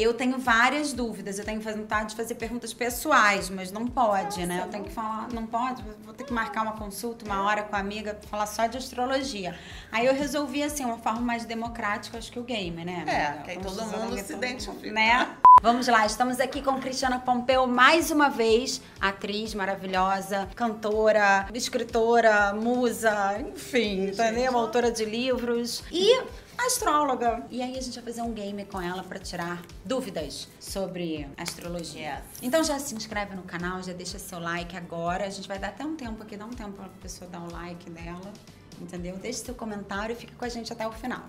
Eu tenho várias dúvidas, eu tenho vontade de fazer perguntas pessoais, mas não pode, né? Eu tenho que falar, não pode, vou ter que marcar uma consulta, uma hora com a amiga, pra falar só de astrologia. Aí eu resolvi, assim, uma forma mais democrática, acho que o game, né? É, que aí todo mundo se identifica. Né? Vamos lá, estamos aqui com Cristiana Pompeo mais uma vez, atriz maravilhosa, cantora, escritora, musa, enfim, entendeu? Autora de livros e astróloga. E aí a gente vai fazer um game com ela pra tirar dúvidas sobre astrologia. Yes. Então já se inscreve no canal, já deixa seu like agora. A gente vai dar até um tempo aqui, dá um tempo pra pessoa dar o like dela, entendeu? Deixe seu comentário e fica com a gente até o final.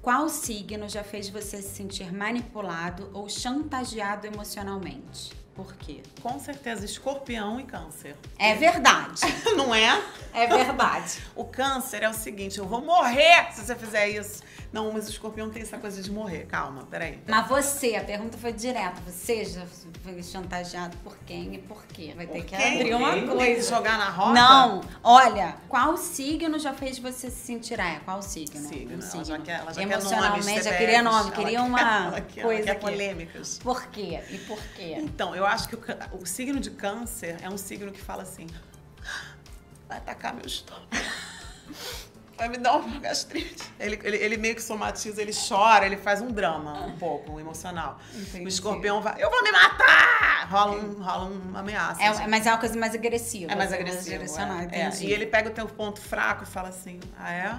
Qual signo já fez você se sentir manipulado ou chantageado emocionalmente? Por quê? Com certeza, escorpião e câncer. É verdade. Não é? É verdade. O câncer é o seguinte, eu vou morrer se você fizer isso. Não, mas o escorpião tem essa coisa de morrer. Calma, peraí. Mas você, a pergunta foi direta. Você já foi chantageado por quem e por quê? Vai ter que abrir uma coisa. Tem que jogar na roda? Não. Olha, qual signo já fez você se sentir? Ah, é, qual signo? Signo. Signo. Ela já emocionalmente, já queria nome, queria uma coisa aqui. Polêmicas. Por quê? E por quê? Então, eu acho que o signo de câncer é um signo que fala assim, vai atacar meu estômago, vai me dar uma gastrite. Ele meio que somatiza, ele chora, ele faz um drama um pouco, um emocional. Entendi. O escorpião vai, eu vou me matar! Rola uma ameaça. É, mas é uma coisa mais agressiva. É mais agressiva. É. E ele pega o teu ponto fraco e fala assim, ah é?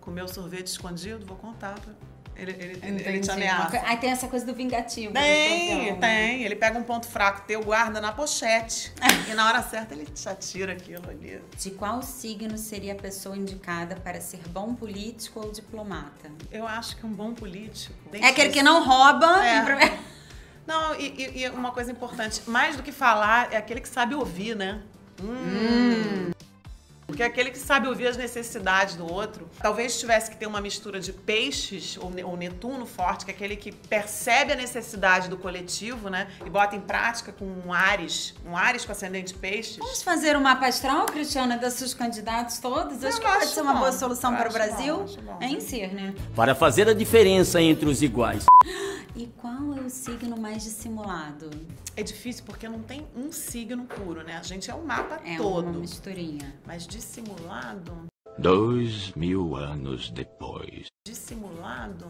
Comeu sorvete escondido? Vou contar pra... Ele te ameaça. Aí tem essa coisa do vingativo. Tem. Ele pega um ponto fraco teu, guarda na pochete. E na hora certa ele te atira aquilo ali. De qual signo seria a pessoa indicada para ser bom político ou diplomata? Eu acho que um bom político... É aquele que não rouba... É. Não, e uma coisa importante. Mais do que falar, é aquele que sabe ouvir, né? Porque aquele que sabe ouvir as necessidades do outro, talvez tivesse que ter uma mistura de peixes ou Netuno forte, que é aquele que percebe a necessidade do coletivo, né? E bota em prática com um Áries com ascendente peixes. Vamos fazer um mapa astral, Cristiana, dos seus candidatos todos? Acho que pode ser uma boa solução para o Brasil. É em si, né? Para fazer a diferença entre os iguais. E qual é o signo mais dissimulado? É difícil porque não tem um signo puro, né? A gente é um mapa todo. É uma misturinha. Mas dissimulado... 2000 anos depois. Dissimulado...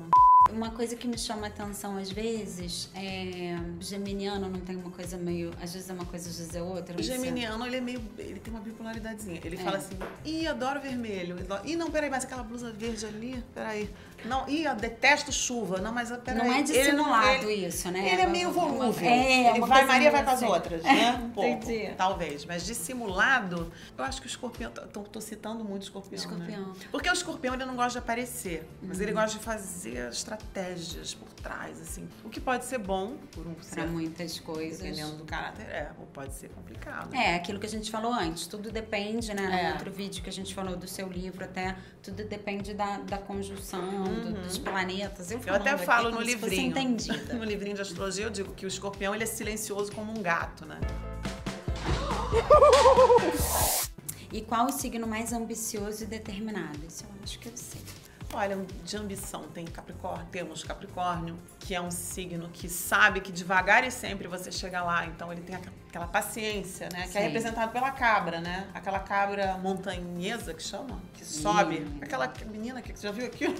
Uma coisa que me chama a atenção às vezes é... Geminiano não tem uma coisa meio... Às vezes é uma coisa, às vezes é outra. O geminiano, ele é meio... Ele tem uma bipolaridadezinha. Ele fala assim... Ih, adoro vermelho. Ih, não, peraí, mas aquela blusa verde ali... Peraí. Não, ih, eu detesto chuva. Não, mas peraí. Não é dissimulado isso, né? Ele é meio volúvel. Ele vai, Maria vai pras outras, né? Um pouco, talvez. Mas dissimulado... Eu acho que o escorpião... Tô citando muito o escorpião, né? Porque o escorpião, ele não gosta de aparecer. Mas ele gosta de fazer estratégia. Estratégias por trás, assim. O que pode ser bom, por um certo... Pra muitas coisas. Dependendo do caráter, ou pode ser complicado. É, aquilo que a gente falou antes, tudo depende, né? No outro vídeo que a gente falou do seu livro, até, tudo depende da conjunção, dos planetas. Eu até falo aqui, no livrinho. No livrinho de astrologia, eu digo que o escorpião, ele é silencioso como um gato, né? E qual o signo mais ambicioso e determinado? Isso eu acho que eu sei. Olha, de ambição tem Capricórnio, temos Capricórnio, que é um signo que sabe que devagar e sempre você chega lá, então ele tem aquela paciência, né? Que é representado pela cabra, né? Aquela cabra montanhesa que chama, que sobe. Aquela menina que já viu aquilo?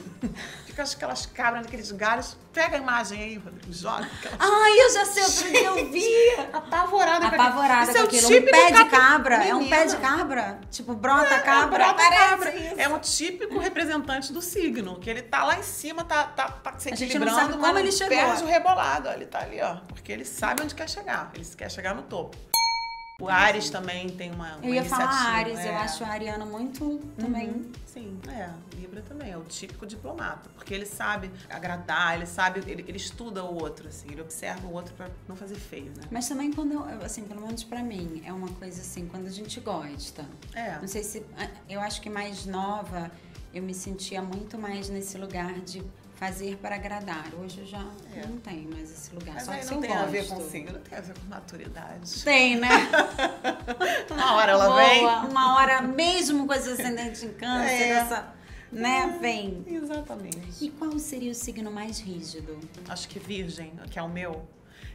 Fica aquelas cabras naqueles galhos. Pega a imagem aí, Rodrigo, joga. Ai, eu já sei, outro dia eu vi. Apavorada com aquilo. Um pé de cabra, é um pé de cabra? Tipo, brota a cabra, aparece. É um típico representante do signo. Que ele tá lá em cima, tá se equilibrando, a gente não sabe como ele chegou. Perde o rebolado, ó, ele tá ali, ó. Porque ele sabe onde quer chegar, ele quer chegar no topo. O Áries também tem uma eu ia falar Áries, eu acho o ariano muito também. Sim, Libra também, é o típico diplomata. Porque ele sabe agradar, ele sabe, ele estuda o outro, assim. Ele observa o outro pra não fazer feio, né? Mas também quando, assim, pelo menos pra mim, é uma coisa assim, quando a gente gosta. Não sei se, eu acho que mais nova... Eu me sentia muito mais nesse lugar de fazer para agradar. Hoje eu já não tem mais esse lugar. Mas só aí que não tem a ver com signo, não tem a ver com maturidade. Tem, né? Uma hora ela vem. Uma hora mesmo com esse ascendente em câncer, essa, né, vem. Exatamente. E qual seria o signo mais rígido? Acho que virgem, que é o meu.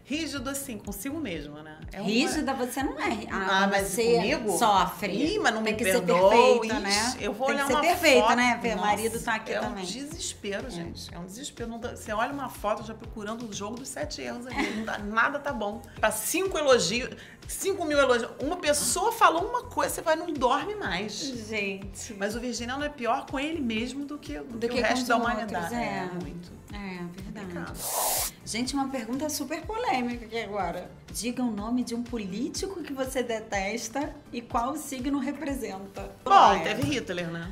Rígido assim, consigo mesmo, né? É uma... Rígida você não é. Ah, mas você comigo? Sofre. Ih, mas não tem me perdoou. Tem que ser perfeita, né? Eu vou tem olhar que ser uma perfeita, foto. Né? Nossa, marido tá aqui também. É um desespero, gente. É um desespero. Não dá... Você olha uma foto já procurando o jogo dos 7 erros ali. Não dá... Nada tá bom. Pra 5 elogios, 5 mil elogios. Uma pessoa falou uma coisa, você vai não dorme mais. Gente. Mas o virginiano é pior com ele mesmo do que o resto da humanidade. É muito. É, verdade. Complicado. Gente, uma pergunta super polêmica aqui agora. Diga o nome de um político que você detesta e qual o signo representa. Bom, teve Hitler, né?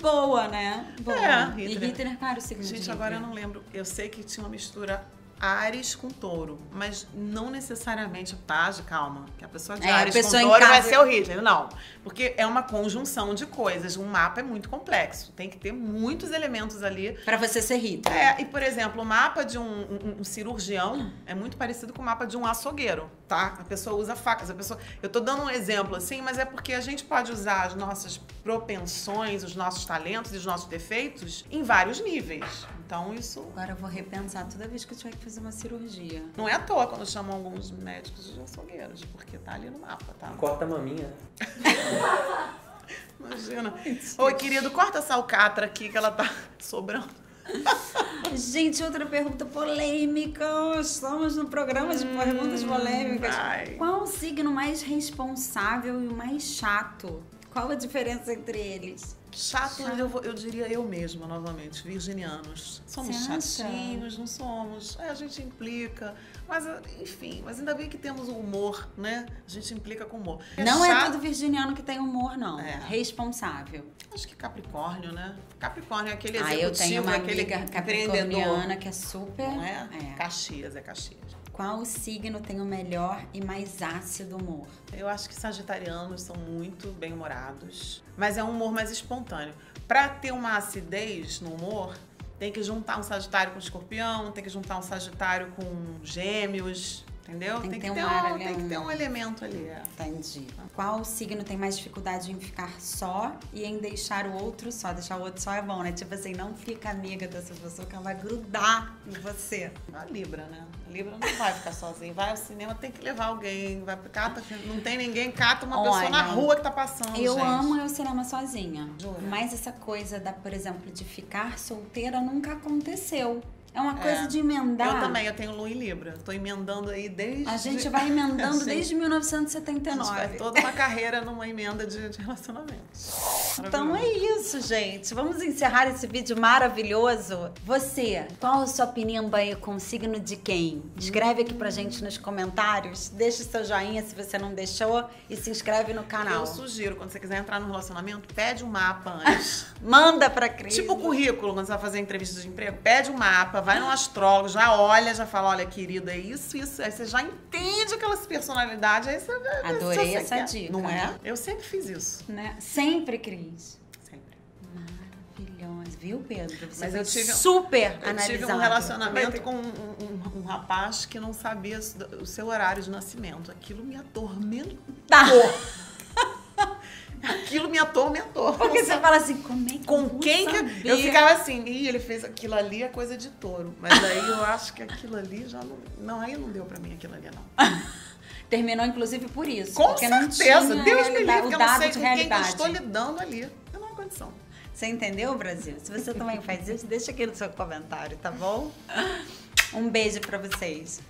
Boa, né? Boa. É, Hitler. E Hitler, claro, o signo de Hitler. Gente, agora eu não lembro. Eu sei que tinha uma mistura Áries com touro, mas não necessariamente paz, calma, que a pessoa de Áries com touro vai ser o Hitler, não. Porque é uma conjunção de coisas, um mapa é muito complexo, tem que ter muitos elementos ali. Pra você ser Hitler. É, e por exemplo, o mapa de um cirurgião é muito parecido com o mapa de um açougueiro, tá? A pessoa usa facas, a pessoa... Eu tô dando um exemplo assim, mas é porque a gente pode usar as nossas propensões, os nossos talentos e os nossos defeitos em vários níveis. Então isso... Agora eu vou repensar toda vez que eu tiver que fazer uma cirurgia. Não é à toa quando chamam alguns médicos de açougueiros, porque tá ali no mapa, tá? Corta a maminha. Imagina. Oi, querido, corta essa alcatra aqui que ela tá sobrando. Gente, outra pergunta polêmica. Estamos no programa de perguntas polêmicas. Vai. Qual o signo mais responsável e o mais chato? Qual a diferença entre eles? Chato. Eu diria eu mesma, novamente, virginianos. Somos chatinhos, não somos. É, a gente implica, mas enfim, mas ainda bem que temos o humor, né? A gente implica com humor. Não é todo virginiano que tem humor, não. É. Responsável. Acho que Capricórnio, né? Capricórnio é aquele executivo, eu tenho uma amiga capricorniana que é super... Não é? É. Caxias, é Caxias. Qual o signo tem o melhor e mais ácido humor? Eu acho que sagitarianos são muito bem-humorados, mas é um humor mais espontâneo. Para ter uma acidez no humor, tem que juntar um sagitário com escorpião, tem que juntar um sagitário com gêmeos, entendeu? Tem que ter um elemento ali. Entendi. Qual signo tem mais dificuldade em ficar só e em deixar o outro só? Deixar o outro só é bom, né? Tipo assim, não fica amiga dessa pessoa que ela vai grudar em você. A Libra, né? A Libra não vai ficar sozinha. Vai ao cinema, tem que levar alguém. Vai, cata, não tem ninguém, cata uma pessoa na rua que tá passando, eu amo ir ao cinema sozinha. Jura? Mas essa coisa, por exemplo, de ficar solteira nunca aconteceu. É uma coisa de emendar. Eu também, eu tenho Lua em Libra. Tô emendando aí desde... A gente vai emendando desde 1979. A gente vai toda uma carreira numa emenda de relacionamentos. Então é isso, gente. Vamos encerrar esse vídeo maravilhoso. Você, qual a sua pinimba aí com o signo de quem? Escreve aqui pra gente nos comentários. Deixa o seu joinha se você não deixou e se inscreve no canal. Eu sugiro, quando você quiser entrar no relacionamento, pede um mapa antes. Manda pra Cris. Tipo o currículo, quando você vai fazer entrevista de emprego, pede um mapa. Vai num astrólogo, já olha, já fala, olha, querida, é isso, isso. Aí você já entende aquela personalidade, aí você... Adorei essa dica. Não é? Eu sempre fiz isso. Né? Sempre, Cris. Sempre. Maravilhosa. Viu, Pedro? Você mas eu tive super analisado. Eu tive um relacionamento com um rapaz que não sabia o seu horário de nascimento. Aquilo me atormentou. Tá. Aquilo me atormentou. Porque você fala assim, como é que com quem sabia? Que eu ficava assim, ih, ele fez aquilo ali, é coisa de touro. Mas aí eu acho que aquilo ali já não... Não, aí não deu pra mim aquilo ali, não. Terminou, inclusive, por isso. Com certeza. Não tinha Deus me livre, eu não sei com quem que eu estou lidando ali. Eu não há condição. Você entendeu, Brasil? Se você também faz isso, deixa aqui no seu comentário, tá bom? Um beijo pra vocês.